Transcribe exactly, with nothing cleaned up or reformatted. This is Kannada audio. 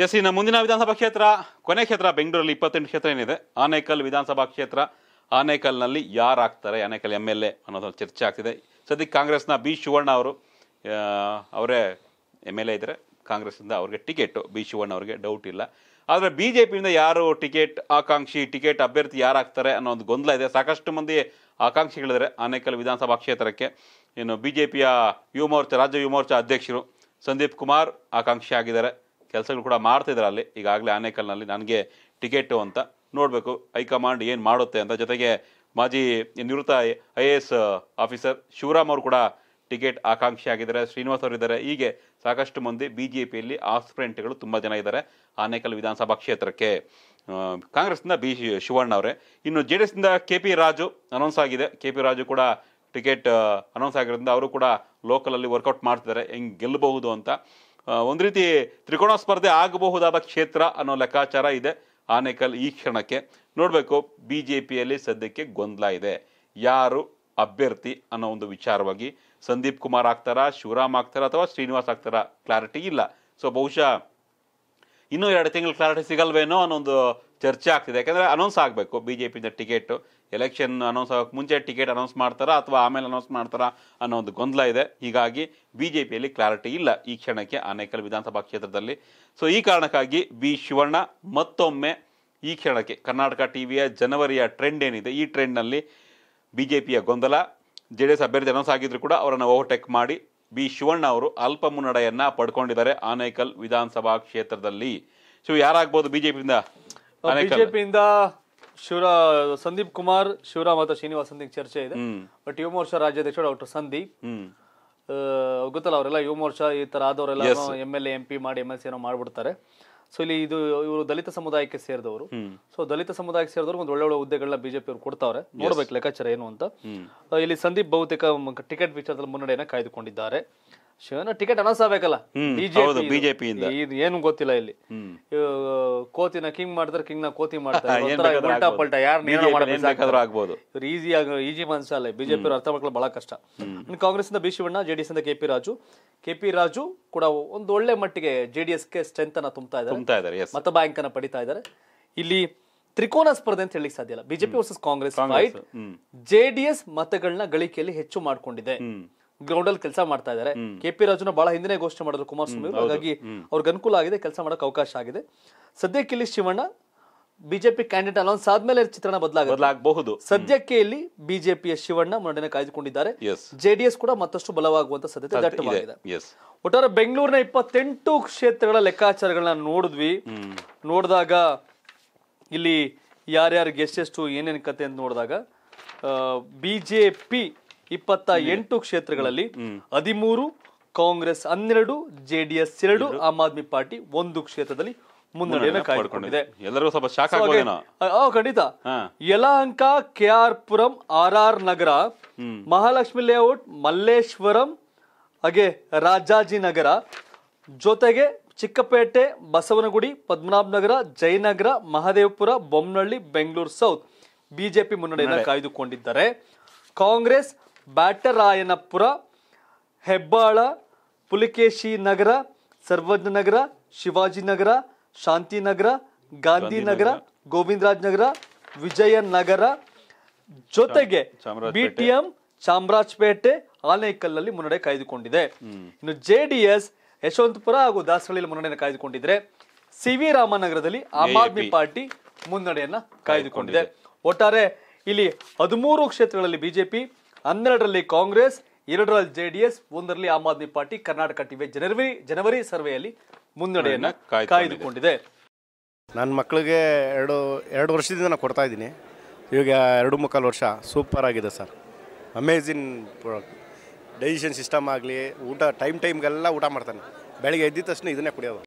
ಎಸ್ ಇನ್ನು ಮುಂದಿನ ವಿಧಾನಸಭಾ ಕ್ಷೇತ್ರ ಕೊನೆ ಕ್ಷೇತ್ರ ಬೆಂಗಳೂರಲ್ಲಿ ಇಪ್ಪತ್ತೆಂಟು ಕ್ಷೇತ್ರ ಏನಿದೆ ಆನೇಕಲ್ ವಿಧಾನಸಭಾ ಕ್ಷೇತ್ರ. ಆನೇಕಲ್ನಲ್ಲಿ ಯಾರಾಗ್ತಾರೆ, ಆನೇಕಲ್ ಎಮ್ ಎಲ್ ಎ ಅನ್ನೋದೊಂದು ಚರ್ಚೆ ಆಗ್ತಿದೆ. ಸದ್ಯಕ್ಕೆ ಕಾಂಗ್ರೆಸ್ನ ಬಿ ಶಿವಣ್ಣ ಅವರು ಅವರೇ ಎಮ್ ಎಲ್ ಎ ಇದ್ದಾರೆ. ಕಾಂಗ್ರೆಸ್ಸಿಂದ ಅವ್ರಿಗೆ ಟಿಕೆಟು ಬಿ ಶಿವಣ್ಣ ಅವ್ರಿಗೆ ಡೌಟ್ ಇಲ್ಲ. ಆದರೆ ಬಿ ಜೆ ಪಿಯಿಂದ ಯಾರು ಟಿಕೆಟ್ ಆಕಾಂಕ್ಷಿ ಟಿಕೆಟ್ ಅಭ್ಯರ್ಥಿ ಯಾರಾಗ್ತಾರೆ ಅನ್ನೋ ಒಂದು ಗೊಂದಲ ಇದೆ. ಸಾಕಷ್ಟು ಮಂದಿ ಆಕಾಂಕ್ಷಿಗಳಿದ್ದಾರೆ ಆನೇಕಲ್ ವಿಧಾನಸಭಾ ಕ್ಷೇತ್ರಕ್ಕೆ. ಇನ್ನು ಬಿ ಜೆ ಪಿಯ ಯುವ ಮೋರ್ಚಾ ರಾಜ್ಯ ಯುವ ಮೋರ್ಚಾ ಅಧ್ಯಕ್ಷರು ಸಂದೀಪ್ ಕುಮಾರ್ ಆಕಾಂಕ್ಷಿ ಆಗಿದ್ದಾರೆ, ಕೆಲಸಗಳು ಕೂಡ ಮಾಡ್ತಿದ್ದಾರೆ ಅಲ್ಲಿ. ಈಗಾಗಲೇ ಆನೇಕಲ್ನಲ್ಲಿ ನನಗೆ ಟಿಕೆಟು ಅಂತ ನೋಡಬೇಕು, ಹೈಕಮಾಂಡ್ ಏನು ಮಾಡುತ್ತೆ ಅಂತ. ಜೊತೆಗೆ ಮಾಜಿ ನಿವೃತ್ತ I A S officer Shivaram ಅವರು ಕೂಡ ಟಿಕೆಟ್ ಆಕಾಂಕ್ಷಿ ಆಗಿದ್ದಾರೆ, ಶ್ರೀನಿವಾಸ್ ಅವರಿದ್ದಾರೆ. ಹೀಗೆ ಸಾಕಷ್ಟು ಮಂದಿ ಬಿ ಜೆ ಪಿಯಲ್ಲಿ ಆಸ್ಪಿರೆಂಟ್ಗಳು ತುಂಬ ಜನ ಇದ್ದಾರೆ ಆನೇಕಲ್ ವಿಧಾನಸಭಾ ಕ್ಷೇತ್ರಕ್ಕೆ. ಕಾಂಗ್ರೆಸ್ನಿಂದ ಬಿ ಶಿವಣ್ಣ ಅವರೇ. ಇನ್ನು ಜೆ ಡಿ ಎಸ್ನಿಂದ ಕೆ ಪಿ ರಾಜು ಅನೌನ್ಸ್ ಆಗಿದೆ. ಕೆ ಪಿ ರಾಜು ಕೂಡ ಟಿಕೆಟ್ ಅನೌನ್ಸ್ ಆಗಿರೋದ್ರಿಂದ ಅವರು ಕೂಡ ಲೋಕಲಲ್ಲಿ ವರ್ಕೌಟ್ ಮಾಡ್ತಿದ್ದಾರೆ ಹೆಂಗೆ ಗೆಲ್ಲಬಹುದು ಅಂತ. ಒಂದು ರೀತಿ ತ್ರಿಕೋಣ ಸ್ಪರ್ಧೆ ಆಗಬಹುದಾದ ಕ್ಷೇತ್ರ ಅನ್ನೋ ಲೆಕ್ಕಾಚಾರ ಇದೆ ಆನೇಕಲ್ ಈ ಕ್ಷಣಕ್ಕೆ. ನೋಡಬೇಕು, ಬಿ ಜೆ ಪಿಯಲ್ಲಿ ಸದ್ಯಕ್ಕೆ ಗೊಂದಲ ಇದೆ ಯಾರು ಅಭ್ಯರ್ಥಿ ಅನ್ನೋ ಒಂದು ವಿಚಾರವಾಗಿ. ಸಂದೀಪ್ ಕುಮಾರ್ ಆಗ್ತಾರಾ, ಶಿವರಾಮ್ ಆಗ್ತಾರಾ ಅಥವಾ ಶ್ರೀನಿವಾಸ್ ಆಗ್ತಾರಾ ಕ್ಲಾರಿಟಿ ಇಲ್ಲ. ಸೊ ಬಹುಶಃ ಇನ್ನೂ ಎರಡು ತಿಂಗಳು ಕ್ಲಾರಿಟಿ ಸಿಗಲ್ವೇನೋ ಅನ್ನೋ ಒಂದು ಚರ್ಚೆ ಆಗ್ತಿದೆ. ಯಾಕೆಂದರೆ ಅನೌನ್ಸ್ ಆಗಬೇಕು ಬಿ ಜೆ ಪಿಯಿಂದ ಟಿಕೆಟು, ಎಲೆಕ್ಷನ್ ಅನೌನ್ಸ್ ಆಗೋಕ್ಕೆ ಮುಂಚೆ ಟಿಕೆಟ್ ಅನೌನ್ಸ್ ಮಾಡ್ತಾರಾ ಅಥವಾ ಆಮೇಲೆ ಅನೌನ್ಸ್ ಮಾಡ್ತಾರಾ ಅನ್ನೋ ಒಂದು ಗೊಂದಲ ಇದೆ. ಹೀಗಾಗಿ ಬಿ ಜೆ ಪಿಯಲ್ಲಿ ಕ್ಲಾರಿಟಿ ಇಲ್ಲ ಈ ಕ್ಷಣಕ್ಕೆ ಆನೇಕಲ್ ವಿಧಾನಸಭಾ ಕ್ಷೇತ್ರದಲ್ಲಿ. ಸೊ ಈ ಕಾರಣಕ್ಕಾಗಿ ಬಿ ಶಿವಣ್ಣ ಮತ್ತೊಮ್ಮೆ ಈ ಕ್ಷಣಕ್ಕೆ ಕರ್ನಾಟಕ ಟಿ ವಿಯ ಜನವರಿಯ ಟ್ರೆಂಡ್ ಏನಿದೆ ಈ ಟ್ರೆಂಡ್ನಲ್ಲಿ ಬಿ ಜೆ ಪಿಯ ಗೊಂದಲ. ಜೆ ಡಿ ಎಸ್ ಅಭ್ಯರ್ಥಿ ಅನೌನ್ಸ್ ಆಗಿದ್ರು ಕೂಡ ಅವರನ್ನು ಓವರ್ಟೇಕ್ ಮಾಡಿ ಬಿ ಶಿವಣ್ಣ ಅವರು ಅಲ್ಪ ಮುನ್ನಡೆಯನ್ನು ಪಡ್ಕೊಂಡಿದ್ದಾರೆ ಆನೇಕಲ್ ವಿಧಾನಸಭಾ ಕ್ಷೇತ್ರದಲ್ಲಿ. ಸೊ ಯಾರಾಗ್ಬೋದು ಬಿ ಜೆ ಪಿಯಿಂದ? ಬಿಜೆಪಿಯಿಂದ ಶಿವರ ಸಂದೀಪ್ ಕುಮಾರ್, ಶಿವರಾಮ್ ಅಥವಾ ಶ್ರೀನಿವಾಸ್ ಅಂತ ಚರ್ಚೆ ಇದೆ. ಬಟ್ ಯುವ ಮೋರ್ಚಾ ರಾಜ್ಯಾಧ್ಯಕ್ಷ ಡಾಕ್ಟರ್ ಸಂದೀಪ್ ಗೊತ್ತಲ್ಲ, ಅವರೆಲ್ಲ ಯುವ ಮೋರ್ಚಾ ಈ ತರ ಆದವರೆಲ್ಲ M L A M P ಮಾಡಿ ಎಮ್ ಎಲ್ ಸಿ ಏನೋ ಮಾಡ್ಬಿಡ್ತಾರೆ. ಸೊ ಇಲ್ಲಿ ಇದು ಇವರು ದಲಿತ ಸಮುದಾಯಕ್ಕೆ ಸೇರಿದವರು. ಸೊ ದಲಿತ ಸಮುದಾಯಕ್ಕೆ ಸೇರಿದವರು ಒಂದು ಒಳ್ಳೆ ಒಳ್ಳೆ ಹುದ್ದೆಗಳನ್ನ ಬಿಜೆಪಿ ಅವರು ಕೊಡ್ತಾವ್ರೆ. ನೋಡ್ಬೇಕು ಲೆಕ್ಕಾಚಾರ ಏನು ಅಂತ. ಇಲ್ಲಿ ಸಂದೀಪ್ ಬಹುತೇಕ ಟಿಕೆಟ್ ವಿಚಾರದಲ್ಲಿ ಮುನ್ನಡೆಯನ್ನ ಕಾಯ್ದುಕೊಂಡಿದ್ದಾರೆ. ಶಿವನ ಟಿಕೆಟ್ ಅನೌನ್ಸ್ ಆಗಬೇಕಲ್ಲ ಬಿಜೆಪಿ, ಇದು ಏನು ಗೊತ್ತಿಲ್ಲ. ಇಲ್ಲಿ ಕೋತಿನ ಕಿಂಗ್ ಮಾಡಿದ್ರೆ ಕಿಂಗ್ ನ ಕೋತಿ ಮಾಡ್ತಾರೆ. ಈಸಿ ಆಗ ಈಜಿ ಮನ್ಸ ಅಲ್ಲ, ಬಿಜೆಪಿ ಅರ್ಥ ಮಾಡ್ಕೊಳ್ಳೋದು ಬಹಳ ಕಷ್ಟ. ಕಾಂಗ್ರೆಸ್ ಇಂದ ಬಿ ಶಿವಣ್ಣ, ಜೆಡಿಎಸ್ ಇಂದ K P Raju. K P Raju ಕೂಡ ಒಂದು ಒಳ್ಳೆ ಮಟ್ಟಿಗೆ ಜೆಡಿಎಸ್ ಗೆ ಸ್ಟ್ರೆಂತ್ ಅನ್ನ ತುಂಬತಾ ಇದ್ದಾರೆ, ಮತ ಬ್ಯಾಂಕ್ ಅನ್ನ ಪಡಿತಾ ಇದ್ದಾರೆ. ಇಲ್ಲಿ ತ್ರಿಕೋನ ಸ್ಪರ್ಧೆ ಅಂತ ಹೇಳಿಕ್ ಸಾಧ್ಯ ಇಲ್ಲ. BJP versus Congress fight. JDS ಮತಗಳನ್ನ ಗಳಿಕೆಯಲ್ಲಿ ಹೆಚ್ಚು ಮಾಡ್ಕೊಂಡಿದೆ, ಗ್ರೌಂಡ್ ಅಲ್ಲಿ ಕೆಲಸ ಮಾಡ್ತಾ ಇದ್ದಾರೆ. ಕೆಪಿ ರಾಜುನ ಬಹಳ ಹಿಂದಿನೇ ಘೋಷಣೆ ಮಾಡಿದ್ರು ಕುಮಾರಸ್ವಾಮಿ, ಹಾಗಾಗಿ ಅವ್ರಿಗೆ ಅನುಕೂಲ ಆಗಿದೆ, ಕೆಲಸ ಮಾಡೋಕೆ ಅವಕಾಶ ಆಗಿದೆ. ಸದ್ಯಕ್ಕೆ ಇಲ್ಲಿ ಶಿವಣ್ಣ ಬಿಜೆಪಿ ಕ್ಯಾಂಡಿಡೇಟ್ ಅನೌನ್ಸ್ ಆದ್ಮೇಲೆ ಚಿತ್ರಣ ಬದಲಾಗಬಹುದು. ಸದ್ಯಕ್ಕೆ ಇಲ್ಲಿ ಬಿಜೆಪಿಯ ಶಿವಣ್ಣ ಮುನ್ನಡೆಯನ್ನು ಕಾಯ್ದುಕೊಂಡಿದ್ದಾರೆ. ಜೆಡಿಎಸ್ ಕೂಡ ಮತ್ತಷ್ಟು ಬಲವಾಗುವಂತ ಸಾಧ್ಯತೆ ದಟ್ಟವಾಗಿದೆ. ಒಟ್ಟಾರೆ ಬೆಂಗಳೂರಿನ ಇಪ್ಪತ್ತೆಂಟು ಕ್ಷೇತ್ರಗಳ ಲೆಕ್ಕಾಚಾರಗಳನ್ನ ನೋಡಿದ್ವಿ. ನೋಡಿದಾಗ ಇಲ್ಲಿ ಯಾರ್ಯಾರಿಗೆ ಎಷ್ಟೆಷ್ಟು ಏನೇನು ಕತೆ ಅಂತ ನೋಡಿದಾಗ ಬಿಜೆಪಿ ಇಪ್ಪತ್ತ ಎಂಟು ಕ್ಷೇತ್ರಗಳಲ್ಲಿ ಹದಿಮೂರು, ಕಾಂಗ್ರೆಸ್ ಹನ್ನೆರಡು, ಜೆಡಿಎಸ್ ಎರಡು, ಆಮ್ ಆದ್ಮಿ ಪಾರ್ಟಿ ಒಂದು ಕ್ಷೇತ್ರದಲ್ಲಿ ಮುನ್ನಡೆಯನ್ನು ಕಾಯ್ದುಕೊಂಡಿದೆ. ಖಂಡಿತ Yelahanka, K R Puram, R R Nagar, Mahalakshmi layout, Malleshwaram ಹಾಗೆ ರಾಜಾಜಿನಗರ, ಜೊತೆಗೆ ಚಿಕ್ಕಪೇಟೆ, ಬಸವನಗುಡಿ, ಪದ್ಮನಾಭನಗರ, ಜಯನಗರ, ಮಹದೇವಪುರ, ಬೊಮ್ಮನಹಳ್ಳಿ, ಬೆಂಗಳೂರು ಸೌತ್ ಬಿಜೆಪಿ ಮುನ್ನಡೆಯನ್ನು ಕಾಯ್ದುಕೊಂಡಿದ್ದಾರೆ. ಕಾಂಗ್ರೆಸ್ ಬ್ಯಾಟರಾಯನಪುರ, ಹೆಬ್ಬಾಳ, ಪುಲಕೇಶಿನಗರ, ಸಾರ್ವಜ್ಞನಗರ, ಶಿವಾಜಿನಗರ, ಶಾಂತಿನಗರ, ಗಾಂಧಿನಗರ, ಗೋವಿಂದ್ರಾಜನಗರ, ವಿಜಯನಗರ, ಜೊತೆಗೆ ಬಿಟಿಎಂ, ಚಾಮರಾಜಪೇಟೆ, ಆನೇಕಲ್ನಲ್ಲಿ ಮುನ್ನಡೆ ಕಾಯ್ದುಕೊಂಡಿದೆ. ಇನ್ನು ಜೆಡಿಎಸ್ ಯಶವಂತಪುರ ಹಾಗೂ ದಾಸರಹಳ್ಳಿ ಮುನ್ನಡೆಯನ್ನು ಕಾಯ್ದುಕೊಂಡಿದ್ರೆ, ಸಿವಿರಾಮನಗರದಲ್ಲಿ ಆಮ್ ಆದ್ಮಿ ಪಾರ್ಟಿ ಮುನ್ನಡೆಯನ್ನ ಕಾಯ್ದುಕೊಂಡಿದೆ. ಒಟ್ಟಾರೆ ಇಲ್ಲಿ ಹದಿಮೂರು ಕ್ಷೇತ್ರಗಳಲ್ಲಿ ಬಿಜೆಪಿ, ಹನ್ನೆರಡರಲ್ಲಿ ಕಾಂಗ್ರೆಸ್, ಎರಡರಲ್ಲಿ ಜೆಡಿಎಸ್, ಒಂದರಲ್ಲಿ ಆಮ್ ಆದ್ಮಿ ಪಾರ್ಟಿ ಕರ್ನಾಟಕ ಟಿವಿ ಜನವರಿ ಜನವರಿ ಸರ್ವೆಯಲ್ಲಿ ಮುನ್ನಡೆಯನ್ನು ಕಾಯ್ದುಕೊಂಡಿದೆ. ನನ್ನ ಮಕ್ಕಳಿಗೆ ಎರಡು ಎರಡು ವರ್ಷದಿಂದ ನಾನು ಕೊಡ್ತಾ ಇದ್ದೀನಿ. ಇವಾಗ ಎರಡು ಮುಕ್ಕಾಲು ವರ್ಷ ಸೂಪರ್ ಆಗಿದೆ sir. Amazing product. Digestion system ಆಗಲಿ, ಊಟ ಟೈಮ್ ಟೈಮ್ಗೆಲ್ಲ ಊಟ ಮಾಡ್ತಾನೆ. ಬೆಳಗ್ಗೆ ಎದ್ದಿದ ತಕ್ಷಣ ಇದನ್ನೇ ಕುಡಿಯೋದು.